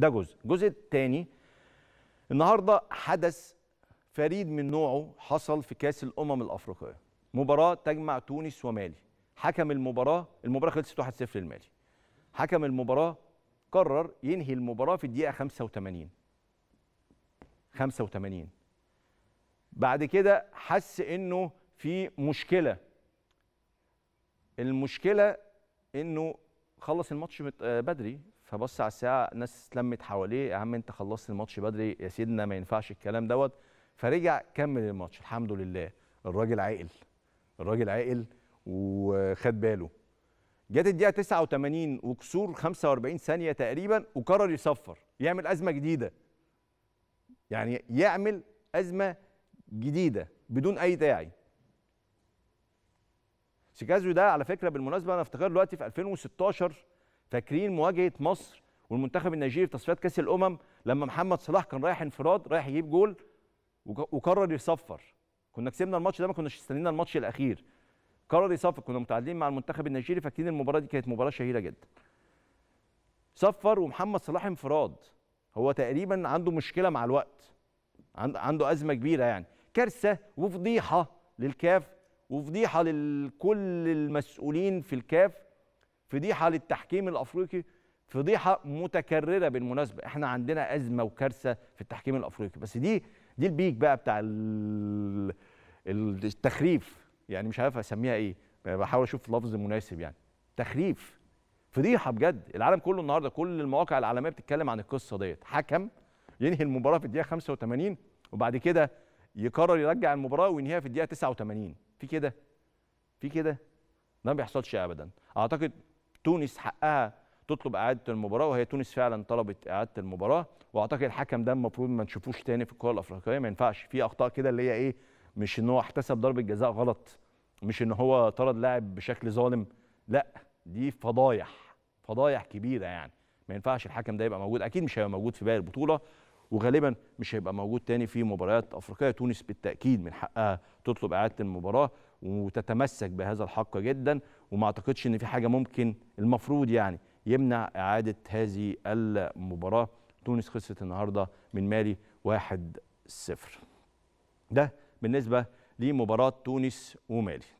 ده جزء. الجزء الثاني، النهارده حدث فريد من نوعه حصل في كاس الامم الافريقيه، مباراه تجمع تونس ومالي. حكم المباراه خلصت 1-0 للمالي. حكم المباراه قرر ينهي المباراه في الدقيقه 85. بعد كده حس انه في مشكله، المشكله انه خلص الماتش بدري، فبص على الساعه، ناس لمت حواليه، يا عم انت خلصت الماتش بدري يا سيدنا، ما ينفعش الكلام دوت. فرجع كمل الماتش. الحمد لله الراجل عاقل، الراجل عاقل وخد باله. جت الدقيقه 89 وكسور 45 ثانيه تقريبا، وقرر يصفر، يعمل ازمه جديده، يعني يعمل ازمه جديده بدون اي داعي. سيكازيو ده على فكره بالمناسبه انا افتكر دلوقتي في 2016، فاكرين مواجهه مصر والمنتخب النيجيري في تصفيات كاس الامم، لما محمد صلاح كان رايح انفراد، رايح يجيب جول وقرر يصفر. كنا كسبنا الماتش ده، ما كناش استنينا الماتش الاخير، قرر يصفر. كنا متعادلين مع المنتخب النيجيري، فاكرين المباراه دي كانت مباراه شهيره جدا. صفر ومحمد صلاح انفراد، هو تقريبا عنده مشكله مع الوقت، عنده ازمه كبيره، يعني كارثه وفضيحه للكاف، وفضيحه لكل المسؤولين في الكاف، فضيحه للتحكيم الافريقي، فضيحه متكرره. بالمناسبه احنا عندنا ازمه وكارثه في التحكيم الافريقي، بس دي البيك بقى بتاع التخريف، يعني مش عارف اسميها ايه، بحاول اشوف لفظ مناسب، يعني تخريف، فضيحه بجد. العالم كله النهارده، كل المواقع العالميه بتتكلم عن القصه ديت. حكم ينهي المباراه في الدقيقه 85، وبعد كده يقرر يرجع المباراه وينهيها في الدقيقه 89. في كده ده ما بيحصلش ابدا. اعتقد تونس حقها تطلب اعاده المباراه، وهي تونس فعلا طلبت اعاده المباراه، واعتقد الحكم ده المفروض ما نشوفوش تاني في الكره الافريقيه. ما ينفعش في اخطاء كده اللي هي ايه، مش ان هو احتسب ضربه جزاء غلط، مش ان هو طرد لاعب بشكل ظالم، لا، دي فضايح كبيره، يعني ما ينفعش الحكم ده يبقى موجود. اكيد مش هيبقى موجود في باقي البطوله، وغالبا مش هيبقى موجود تاني في مباريات افريقيه. تونس بالتاكيد من حقها تطلب اعاده المباراه وتتمسك بهذا الحق جدا، وما اعتقدش ان في حاجه ممكن، المفروض يعني، يمنع اعاده هذه المباراه. تونس خسرت النهارده من مالي 1-0. ده بالنسبه لمباراه تونس ومالي.